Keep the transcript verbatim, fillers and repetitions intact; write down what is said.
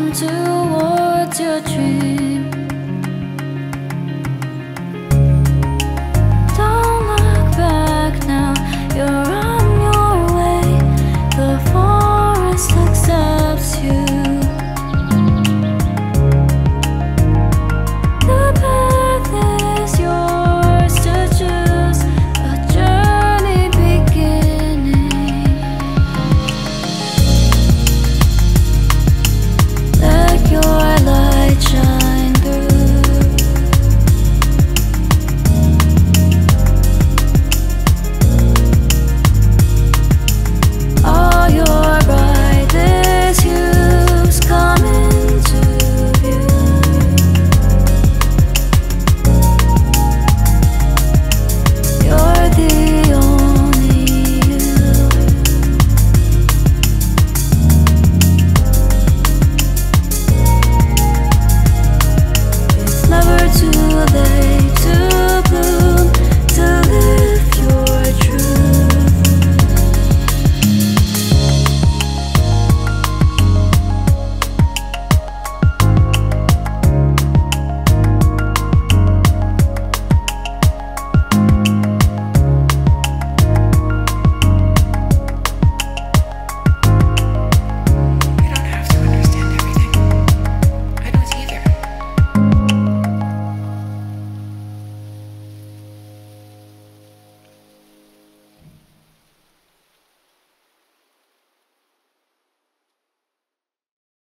I'm towards your dream.